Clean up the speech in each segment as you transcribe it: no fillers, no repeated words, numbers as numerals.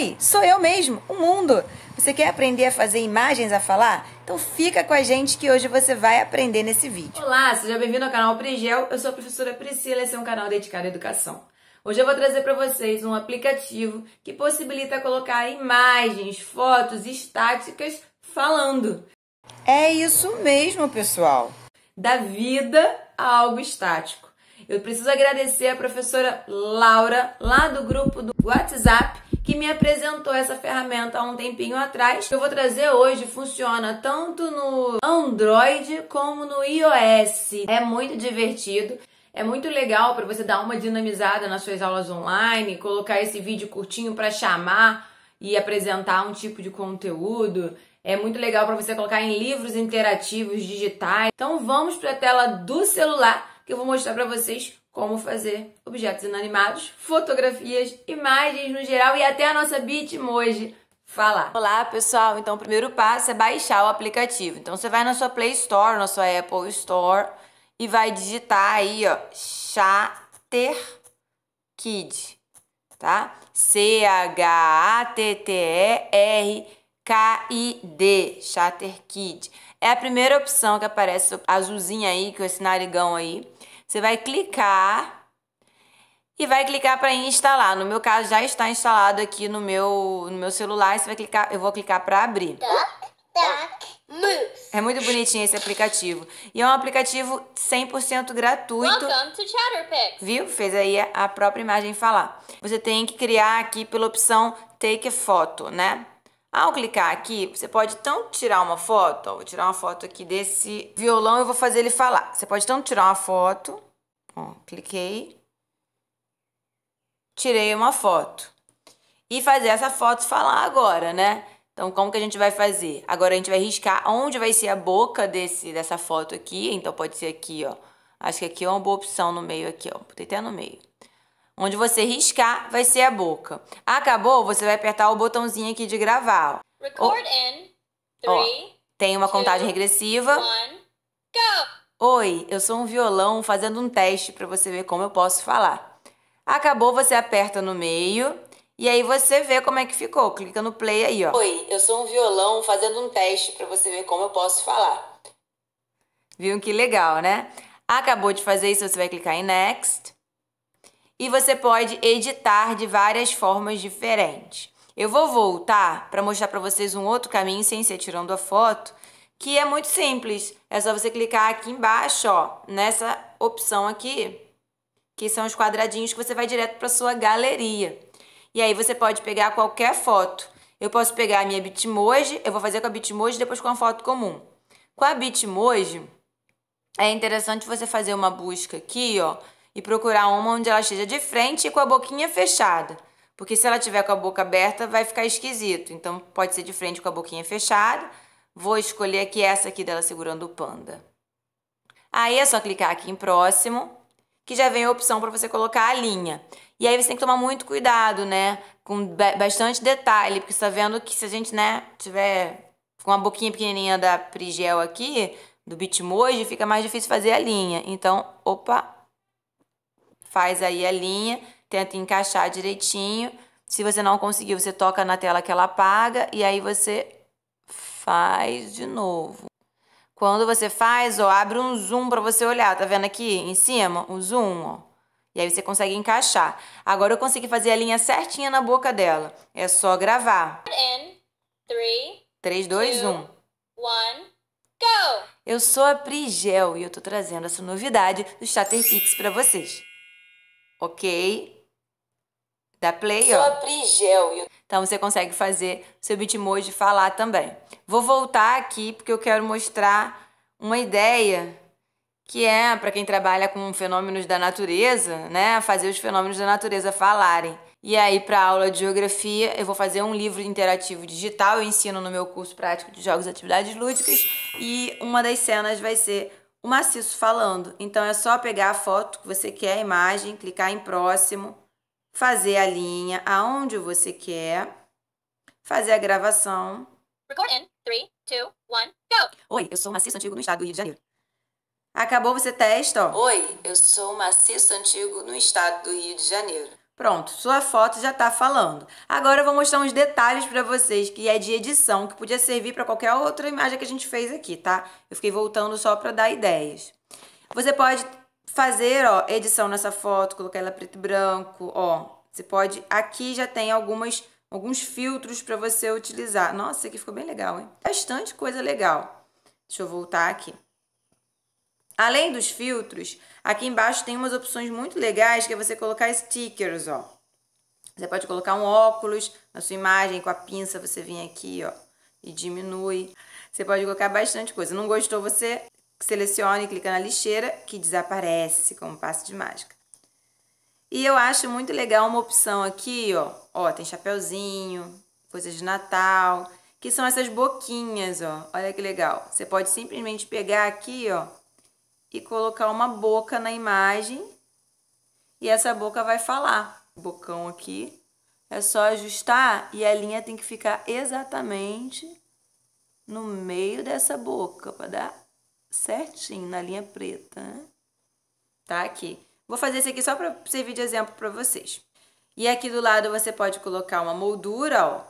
Oi, sou eu mesmo, o mundo. Você quer aprender a fazer imagens a falar? Então fica com a gente que hoje você vai aprender nesse vídeo. Olá, seja bem-vindo ao canal PriGeo. Eu sou a professora Priscila e esse é um canal dedicado à educação. Hoje eu vou trazer para vocês um aplicativo que possibilita colocar imagens, fotos estáticas falando. É isso mesmo, pessoal. Da vida a algo estático. Eu preciso agradecer a professora Laura, lá do grupo do WhatsApp, que me apresentou essa ferramenta há um tempinho atrás. Eu vou trazer hoje, funciona tanto no Android como no iOS. É muito divertido, é muito legal para você dar uma dinamizada nas suas aulas online, colocar esse vídeo curtinho para chamar e apresentar um tipo de conteúdo. É muito legal para você colocar em livros interativos digitais. Então vamos para a tela do celular que eu vou mostrar para vocês como fazer objetos inanimados, fotografias, imagens no geral e até a nossa Bitmoji falar. Olá, pessoal! Então o primeiro passo é baixar o aplicativo. Então você vai na sua Play Store, na sua Apple Store e vai digitar aí, ó, ChatterPix, tá? ChatterPix, ChatterPix. É a primeira opção que aparece azulzinha aí, com esse narigão aí. Você vai clicar e vai clicar para instalar. No meu caso, já está instalado aqui no meu celular. Você vai clicar, eu vou clicar para abrir. É muito bonitinho esse aplicativo. E é um aplicativo 100% gratuito. Welcome to ChatterPix. Viu? Fez aí a própria imagem falar. Você tem que criar aqui pela opção Take a Photo, né? Ao clicar aqui, você pode tanto tirar uma foto, ó, vou tirar uma foto aqui desse violão e vou fazer ele falar. Você pode tanto tirar uma foto, ó, cliquei, tirei uma foto e fazer essa foto falar agora, né? Então, como que a gente vai fazer? Agora a gente vai riscar onde vai ser a boca dessa foto aqui, então pode ser aqui, ó. Acho que aqui é uma boa opção no meio aqui, ó, botei até no meio. Onde você riscar vai ser a boca. Acabou, você vai apertar o botãozinho aqui de gravar. Ó. Record in 3, tem uma contagem regressiva. 1, go! Oi, eu sou um violão fazendo um teste para você ver como eu posso falar. Acabou, você aperta no meio e aí você vê como é que ficou. Clica no play aí, ó. Oi, eu sou um violão fazendo um teste para você ver como eu posso falar. Viu que legal, né? Acabou de fazer isso, você vai clicar em next. E você pode editar de várias formas diferentes. Eu vou voltar para mostrar para vocês um outro caminho sem ser tirando a foto, que é muito simples. É só você clicar aqui embaixo, ó, nessa opção aqui, que são os quadradinhos que você vai direto para sua galeria. E aí você pode pegar qualquer foto. Eu posso pegar a minha Bitmoji, eu vou fazer com a Bitmoji, depois com a foto comum. Com a Bitmoji, é interessante você fazer uma busca aqui, ó, e procurar uma onde ela esteja de frente e com a boquinha fechada. Porque se ela tiver com a boca aberta, vai ficar esquisito. Então, pode ser de frente com a boquinha fechada. Vou escolher aqui essa aqui dela segurando o panda. Aí é só clicar aqui em próximo, que já vem a opção para você colocar a linha. E aí você tem que tomar muito cuidado, né? Com bastante detalhe, porque você tá vendo que se a gente, né, tiver com a boquinha pequenininha da PriGeo aqui, do Bitmoji, fica mais difícil fazer a linha. Então, opa! Faz aí a linha, tenta encaixar direitinho. Se você não conseguir, você toca na tela que ela apaga e aí você faz de novo. Quando você faz, ó, abre um zoom para você olhar. Tá vendo aqui em cima? Um zoom, ó. E aí você consegue encaixar. Agora eu consegui fazer a linha certinha na boca dela. É só gravar. 3, 2, 1. 1, go! Eu sou a PriGeo e eu tô trazendo essa novidade do ChatterPix para vocês. Ok? Dá play, ó. Sou a PriGeo. Então você consegue fazer seu Bitmoji falar também. Vou voltar aqui porque eu quero mostrar uma ideia que é para quem trabalha com fenômenos da natureza, né? Fazer os fenômenos da natureza falarem. E aí, para aula de geografia, eu vou fazer um livro interativo digital. Eu ensino no meu curso prático de jogos e atividades lúdicas. E uma das cenas vai ser o maciço falando. Então é só pegar a foto que você quer, a imagem, clicar em próximo, fazer a linha aonde você quer, fazer a gravação. Record in 3, 2, 1, go! Oi, eu sou um maciço antigo no estado do Rio de Janeiro. Acabou, você testa, ó. Oi, eu sou um maciço antigo no estado do Rio de Janeiro. Pronto, sua foto já está falando. Agora eu vou mostrar uns detalhes para vocês, que é de edição, que podia servir para qualquer outra imagem que a gente fez aqui, tá? Eu fiquei voltando só para dar ideias. Você pode fazer, ó, edição nessa foto, colocar ela preto e branco, ó. Você pode, aqui já tem alguns filtros para você utilizar. Nossa, esse aqui ficou bem legal, hein? Bastante coisa legal. Deixa eu voltar aqui. Além dos filtros, aqui embaixo tem umas opções muito legais, que é você colocar stickers, ó. Você pode colocar um óculos na sua imagem, com a pinça você vem aqui, ó, e diminui. Você pode colocar bastante coisa. Não gostou, você seleciona e clica na lixeira, que desaparece como passe de mágica. E eu acho muito legal uma opção aqui, ó. Ó, tem chapeuzinho, coisas de Natal, que são essas boquinhas, ó. Olha que legal. Você pode simplesmente pegar aqui, ó, e colocar uma boca na imagem, e essa boca vai falar. O bocão aqui é só ajustar, e a linha tem que ficar exatamente no meio dessa boca para dar certinho na linha preta, né? Tá aqui. Vou fazer isso aqui só para servir de exemplo para vocês. E aqui do lado você pode colocar uma moldura, ó.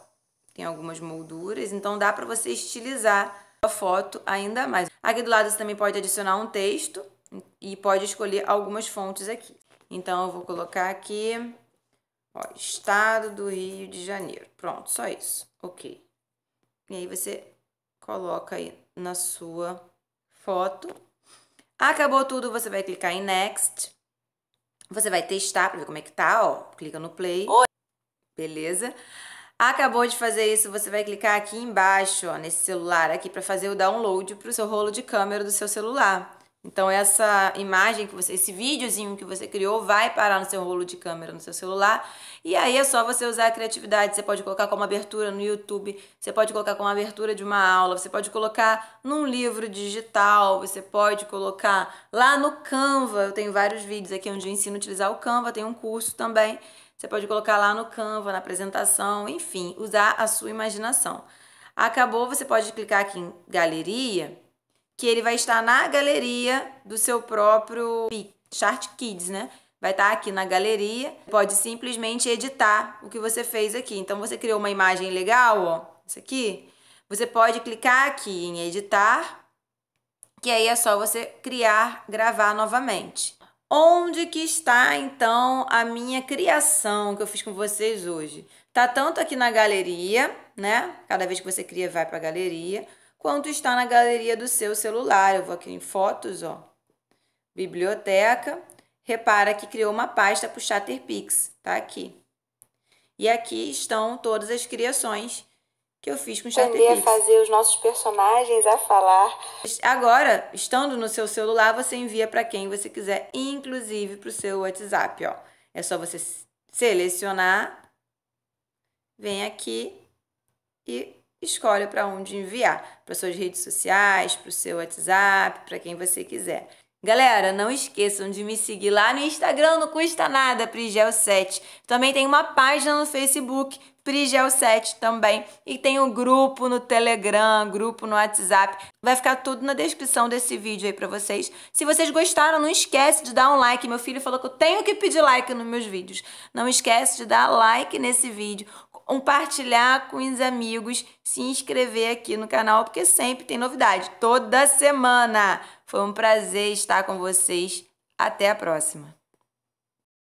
Tem algumas molduras, então dá para você estilizar a foto ainda mais. Aqui do lado você também pode adicionar um texto e pode escolher algumas fontes aqui. Então eu vou colocar aqui, ó, Estado do Rio de Janeiro. Pronto, só isso. Ok. E aí você coloca aí na sua foto. Acabou tudo, você vai clicar em Next. Você vai testar para ver como é que tá, ó. Clica no Play. Oi. Beleza. Acabou de fazer isso, você vai clicar aqui embaixo, ó, nesse celular aqui, para fazer o download para o seu rolo de câmera do seu celular. Então, essa imagem, esse videozinho que você criou vai parar no seu rolo de câmera no seu celular. E aí é só você usar a criatividade. Você pode colocar como abertura no YouTube, você pode colocar como abertura de uma aula, você pode colocar num livro digital, você pode colocar lá no Canva. Eu tenho vários vídeos aqui onde eu ensino a utilizar o Canva, tem um curso também. Você pode colocar lá no Canva, na apresentação, enfim, usar a sua imaginação. Acabou, você pode clicar aqui em Galeria, que ele vai estar na galeria do seu próprio Chart Kids, né? Vai estar aqui na galeria, pode simplesmente editar o que você fez aqui. Então, você criou uma imagem legal, ó, isso aqui. Você pode clicar aqui em editar, que aí é só você criar, gravar novamente. Onde que está, então, a minha criação que eu fiz com vocês hoje? Tá tanto aqui na galeria, né? Cada vez que você cria, vai para a galeria. Quanto está na galeria do seu celular. Eu vou aqui em Fotos, ó. Biblioteca. Repara que criou uma pasta para o ChatterPix. Tá aqui. E aqui estão todas as criações que eu fiz com o ChatterPix. Aprender a fazer os nossos personagens a falar. Agora, estando no seu celular, você envia para quem você quiser, inclusive para o seu WhatsApp, ó. É só você selecionar, vem aqui e escolhe para onde enviar, para suas redes sociais, para o seu WhatsApp, para quem você quiser. Galera, não esqueçam de me seguir lá no Instagram, não custa nada, PriGeo7. Também tem uma página no Facebook, PriGeo7 também. E tem um grupo no Telegram, grupo no WhatsApp. Vai ficar tudo na descrição desse vídeo aí pra vocês. Se vocês gostaram, não esquece de dar um like. Meu filho falou que eu tenho que pedir like nos meus vídeos. Não esquece de dar like nesse vídeo, compartilhar com os amigos, se inscrever aqui no canal, porque sempre tem novidade, toda semana. Foi um prazer estar com vocês. Até a próxima.